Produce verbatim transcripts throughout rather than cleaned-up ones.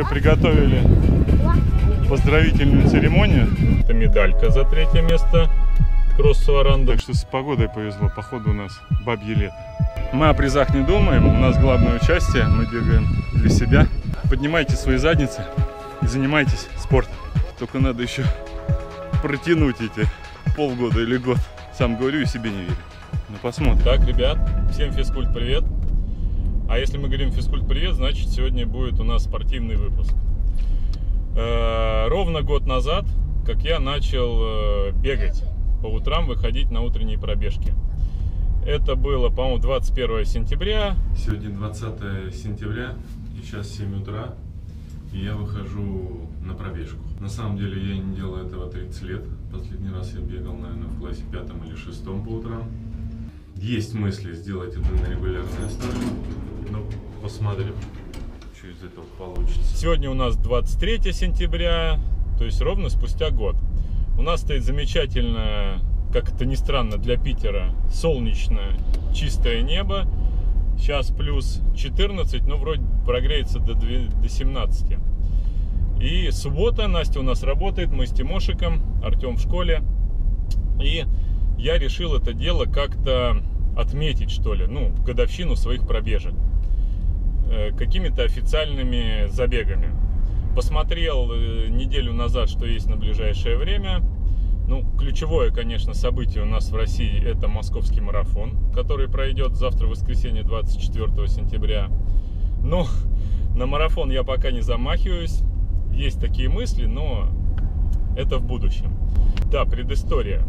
Уже приготовили поздравительную церемонию. Это медалька за третье место. Кросс Суоранда. Так что с погодой повезло. Походу у нас бабье лето. Мы о призах не думаем. У нас главное участие. Мы бегаем для себя. Поднимайте свои задницы и занимайтесь спортом. Только надо еще протянуть эти полгода или год. Сам говорю и себе не верю. Ну посмотрим. Так, ребят, всем физкульт привет. А если мы говорим физкульт привет, значит сегодня будет у нас спортивный выпуск. Ровно год назад, как я начал бегать по утрам, выходить на утренние пробежки. Это было, по-моему, двадцать первое сентября. Сегодня двадцатое сентября, и сейчас семь утра, и я выхожу на пробежку. На самом деле я не делаю этого тридцать лет. Последний раз я бегал, наверное, в классе пятом или шестом по утрам. Есть мысли сделать это на регулярной основе, но посмотрим, что из этого получится. Сегодня у нас двадцать третье сентября, то есть ровно спустя год. У нас стоит замечательно, как это ни странно для Питера, солнечное, чистое небо. Сейчас плюс четырнадцать, но вроде прогреется до семнадцати. И суббота, Настя у нас работает, мы с Тимошиком, Артем в школе. И я решил это дело как-то отметить, что ли, ну, годовщину своих пробежек, э, какими-то официальными забегами. Посмотрел э, неделю назад, что есть на ближайшее время. Ну, ключевое, конечно, событие у нас в России – это московский марафон, который пройдет завтра, воскресенье, двадцать четвёртое сентября. Но на марафон я пока не замахиваюсь. Есть такие мысли, но это в будущем. Да, предыстория.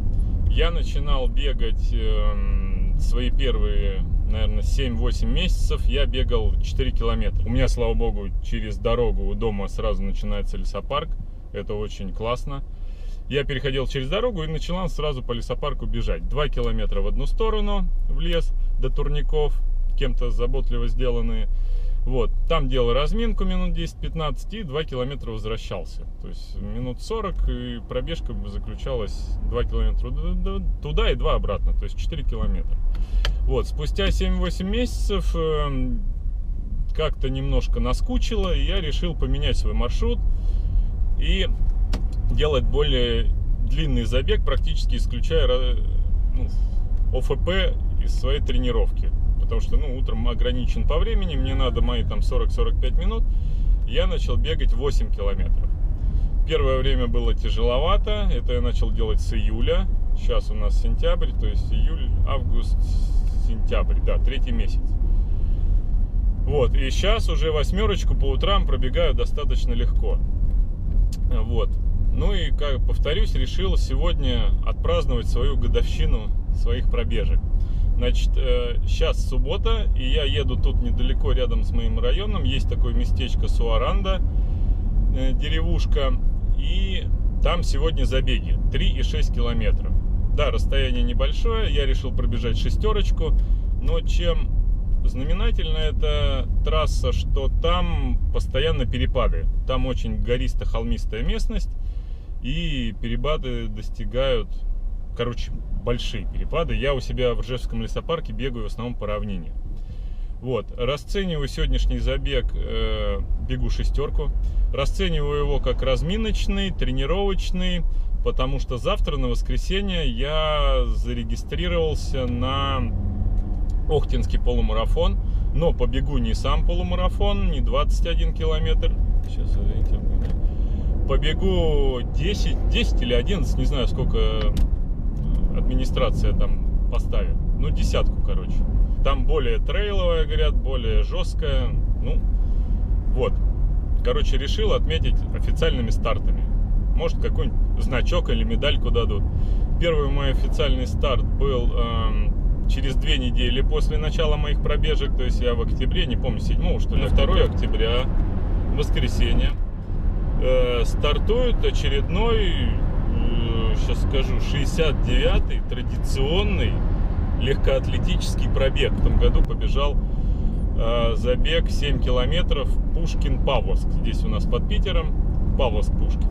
Я начинал бегать э, свои первые, наверное, семь-восемь месяцев. Я бегал четыре километра. У меня, слава богу, через дорогу у дома сразу начинается лесопарк. Это очень классно. Я переходил через дорогу и начинал сразу по лесопарку бежать. два километра в одну сторону, в лес, до турников, кем-то заботливо сделанные. Вот. Там делал разминку минут десять-пятнадцать и два километра возвращался. То есть минут сорок, и пробежка заключалась два километра туда и два обратно, то есть четыре километра. Вот. Спустя семь-восемь месяцев э, как-то немножко наскучило, и я решил поменять свой маршрут и делать более длинный забег, практически исключая ну, ОФП из своей тренировки. Потому что ну, утром ограничен по времени, мне надо мои там сорок-сорок пять минут. Я начал бегать восемь километров. Первое время было тяжеловато, это я начал делать с июля. Сейчас у нас сентябрь, то есть июль, август, сентябрь, да, третий месяц. Вот, и сейчас уже восьмерочку по утрам пробегаю достаточно легко. Вот, ну и, как повторюсь, решил сегодня отпраздновать свою годовщину своих пробежек. Значит, сейчас суббота, и я еду тут недалеко, рядом с моим районом. Есть такое местечко Суоранда, деревушка. И там сегодня забеги три и шесть километров. Да, расстояние небольшое, я решил пробежать шестерочку. Но чем знаменательна эта трасса, что там постоянно перепады. Там очень гористо-холмистая местность, и перепады достигают... Короче, большие перепады. Я у себя в Ржевском лесопарке бегаю в основном по равнине. Вот. Расцениваю сегодняшний забег, э, бегу шестерку. Расцениваю его как разминочный, тренировочный, потому что завтра, на воскресенье, я зарегистрировался на Охтинский полумарафон, но побегу не сам полумарафон, не двадцать один километр. Сейчас, извините, побегу десять, десять или одиннадцать, не знаю, сколько... администрация там поставит, ну десятку, короче, там более трейловая, говорят, более жесткая. Ну вот, короче, решил отметить официальными стартами, может, какой-нибудь значок или медальку дадут. Первый мой официальный старт был э, через две недели после начала моих пробежек, то есть я в октябре, не помню, седьмого что ли, второго октября, воскресенье, э, стартует очередной, сейчас скажу, шестьдесят девятый традиционный легкоатлетический пробег. В том году побежал э, забег семь километров Пушкин Павловск. Здесь у нас под Питером Павловск Пушкин.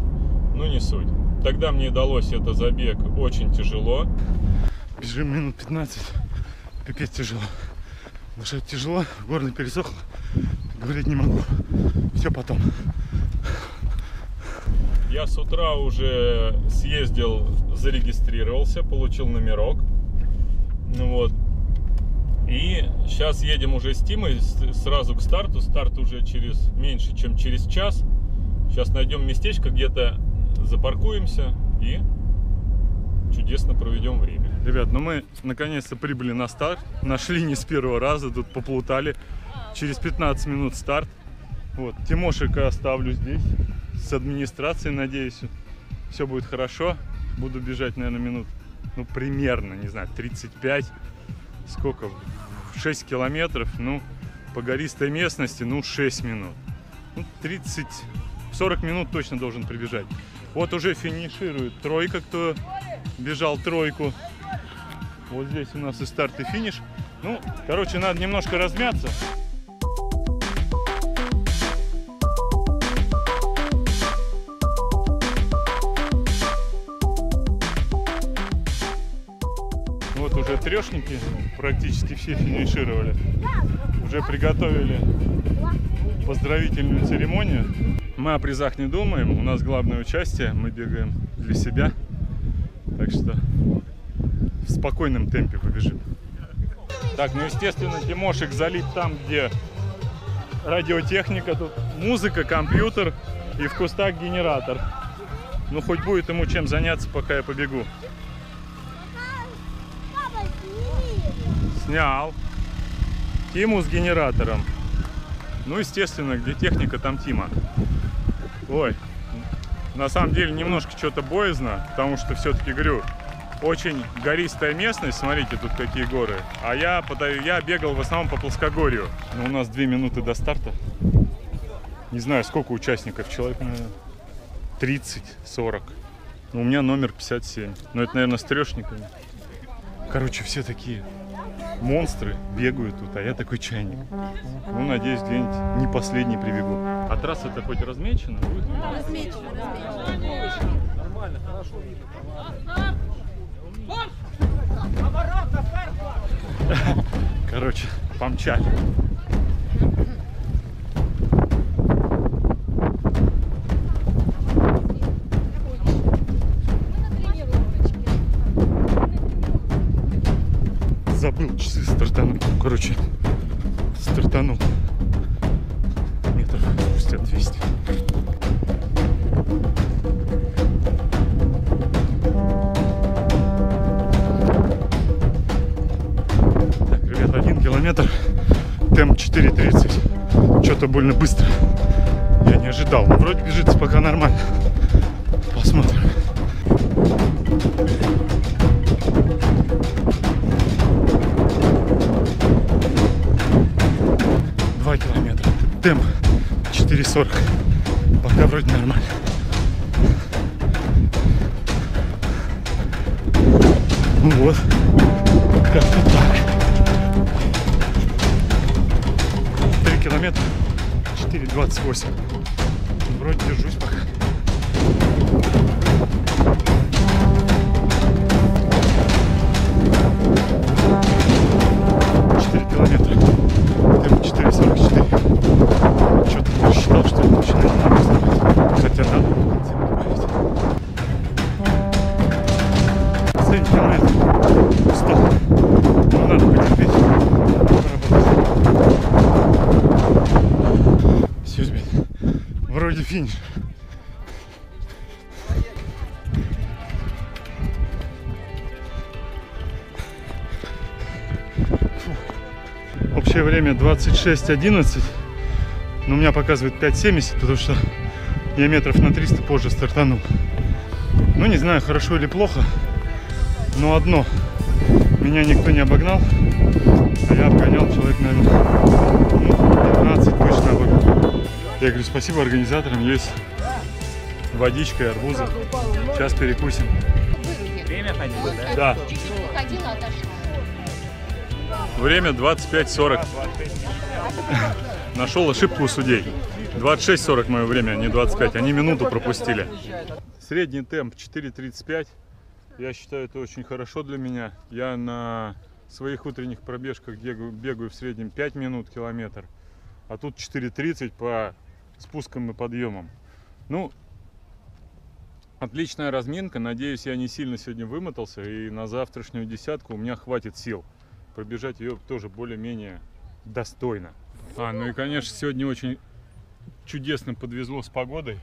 Ну не суть. Тогда мне удалось этот забег очень тяжело. Бежим минут пятнадцать. Пипец тяжело. Дышать тяжело, горло пересохло, говорить не могу. все потом. Я с утра уже съездил, зарегистрировался, получил номерок. Ну вот. И сейчас едем уже с Тимой сразу к старту. Старт уже через меньше, чем через час. Сейчас найдем местечко, где-то запаркуемся и чудесно проведем время. Ребят, ну мы наконец-то прибыли на старт. Нашли не с первого раза, тут поплутали. Через пятнадцать минут старт. Вот, Тимошика оставлю здесь с администрацией, надеюсь, все будет хорошо. Буду бежать, наверное, минут, ну, примерно, не знаю, тридцать пять, сколько, шесть километров, ну, по гористой местности, ну, шесть минут. Ну, тридцать, сорок минут точно должен прибежать. Вот уже финиширует тройка, кто бежал тройку. Вот здесь у нас и старт, и финиш. Ну, короче, надо немножко размяться. Трешники практически все финишировали. Уже приготовили поздравительную церемонию. Мы о призах не думаем. У нас главное участие. Мы бегаем для себя. Так что в спокойном темпе побежим. Так, ну естественно, Тимошек залит там, где радиотехника. Тут музыка, компьютер и в кустах генератор. Ну хоть будет ему чем заняться, пока я побегу. Снял Тиму с генератором. Ну, естественно, где техника, там Тима. Ой, на самом деле немножко что-то боязно, потому что все-таки, говорю, очень гористая местность. Смотрите, тут какие горы. А я, я бегал в основном по плоскогорью. Но у нас две минуты до старта. Не знаю, сколько участников. Человек, наверное, тридцать-сорок. У меня номер пятьдесят семь. Но это, наверное, с трешниками. Короче, все такие... монстры бегают тут, а я такой чайник. Ну, надеюсь, где-нибудь не последний прибегу. А трасса-то хоть размечена будет? Размечена, размечена. Нормально, хорошо видно. Короче, помчали. Забыл часы стартанул. Короче, стартанул. Метров спустя двести. Так, ребят, один километр. Темп четыре тридцать. Что-то больно быстро. Я не ожидал. Но вроде бежится пока нормально. Посмотрим. два километра. Темп четыре сорок. Пока вроде нормально. Ну вот. Как-то так. три километра. четыре двадцать восемь. Вроде держусь пока. Финиш. Общее время двадцать шесть одиннадцать, но у меня показывает пять семьдесят, потому что я метров на триста позже стартанул. Ну не знаю, хорошо или плохо, но одно: меня никто не обогнал, а я обгонял человек, наверное, пятнадцать точно обогнал. Я говорю, спасибо организаторам, есть водичка и арбузы. Сейчас перекусим. Время ходило, да? Да. Время двадцать пять сорок. Нашел ошибку у судей. двадцать шесть сорок мое время, не двадцать пять. Они минуту пропустили. Средний темп четыре тридцать пять. Я считаю, это очень хорошо для меня. Я на своих утренних пробежках бегаю, бегаю в среднем пять минут километр. А тут четыре тридцать по спуском и подъемом. Ну, отличная разминка. Надеюсь, я не сильно сегодня вымотался. И на завтрашнюю десятку у меня хватит сил. Пробежать ее тоже более-менее достойно. А, ну и, конечно, сегодня очень чудесно подвезло с погодой.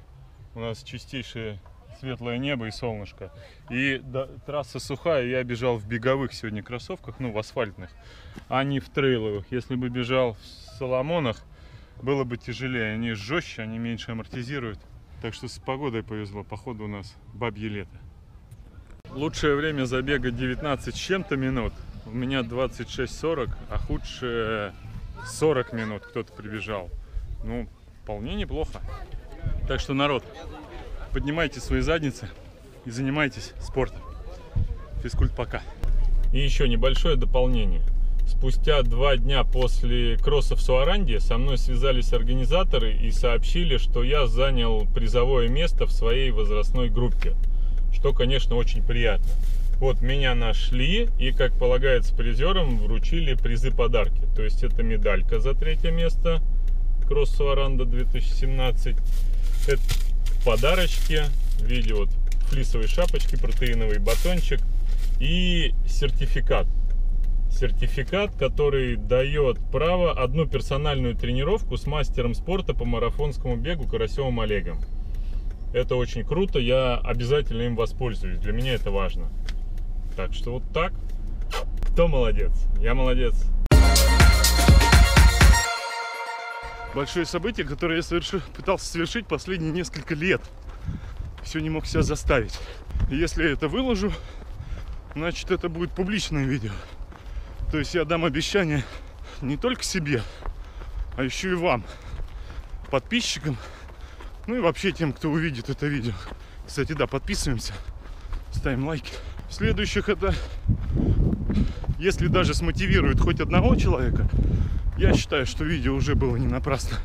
У нас чистейшее светлое небо и солнышко. И да, трасса сухая. Я бежал в беговых сегодня кроссовках, ну, в асфальтных, а не в трейловых. Если бы бежал в Соломонах, было бы тяжелее. Они жестче, они меньше амортизируют. Так что с погодой повезло. Походу у нас бабье лето. Лучшее время забега девятнадцать с чем-то минут. У меня двадцать шесть сорок, а худшее сорок минут кто-то прибежал. Ну, вполне неплохо. Так что, народ, поднимайте свои задницы и занимайтесь спортом. Физкульт пока. И еще небольшое дополнение. Спустя два дня после кросса в Суоранде со мной связались организаторы и сообщили, что я занял призовое место в своей возрастной группе, что, конечно, очень приятно. Вот меня нашли и, как полагается, призерам вручили призы-подарки. То есть это медалька за третье место, кросс Суоранда две тысячи семнадцать. Это подарочки в виде вот флисовой шапочки, протеиновый батончик и сертификат. Сертификат, который дает право одну персональную тренировку с мастером спорта по марафонскому бегу Карасевым Олегом. Это очень круто, я обязательно им воспользуюсь, для меня это важно. Так что вот так. Кто молодец? Я молодец. Большое событие, которое я совершил, пытался совершить последние несколько лет. Все не мог себя заставить. И если я это выложу, значит это будет публичное видео. То есть я дам обещание не только себе, а еще и вам, подписчикам, ну и вообще тем, кто увидит это видео. Кстати, да, подписываемся, ставим лайки. В следующих это, если даже смотивирует хоть одного человека, я считаю, что видео уже было не напрасно.